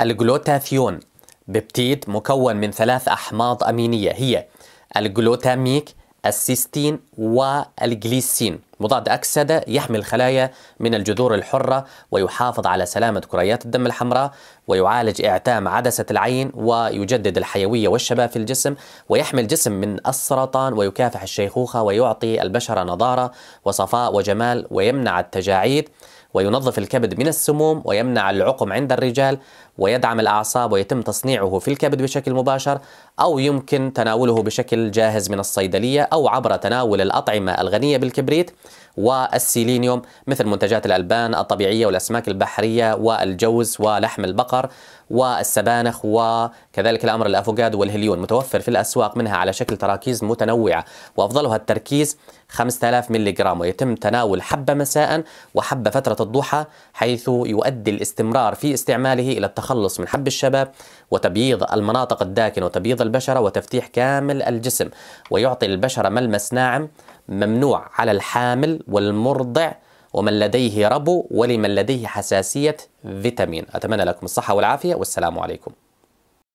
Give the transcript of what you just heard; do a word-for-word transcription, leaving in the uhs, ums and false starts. الجلوتاثيون ببتيد مكون من ثلاث أحماض أمينية هي الجلوتاميك، السيستين والجليسين، مضاد أكسدة يحمي الخلايا من الجذور الحرة ويحافظ على سلامة كريات الدم الحمراء ويعالج إعتام عدسة العين ويجدد الحيوية والشباب في الجسم ويحمي الجسم من السرطان ويكافح الشيخوخة ويعطي البشرة نضارة وصفاء وجمال ويمنع التجاعيد وينظف الكبد من السموم ويمنع العقم عند الرجال ويدعم الأعصاب ويتم تصنيعه في الكبد بشكل مباشر أو يمكن تناوله بشكل جاهز من الصيدلية أو عبر تناول الأطعمة الغنية بالكبريت والسيلينيوم مثل منتجات الألبان الطبيعية والأسماك البحرية والجوز ولحم البقر والسبانخ وكذلك الأمر الأفوكادو والهليون، متوفر في الأسواق منها على شكل تراكيز متنوعة وأفضلها التركيز خمسة آلاف ملي جرام، ويتم تناول حبة مساء وحبة فترة الضحى حيث يؤدي الاستمرار في استعماله إلى التخلص من حب الشباب وتبييض المناطق الداكنة وتبييض البشرة وتفتيح كامل الجسم، ويعطي البشرة ملمس ناعم ممنوع على الحامل والمرضع ومن لديه ربو ولمن لديه حساسية فيتامين. أتمنى لكم الصحة والعافية والسلام عليكم.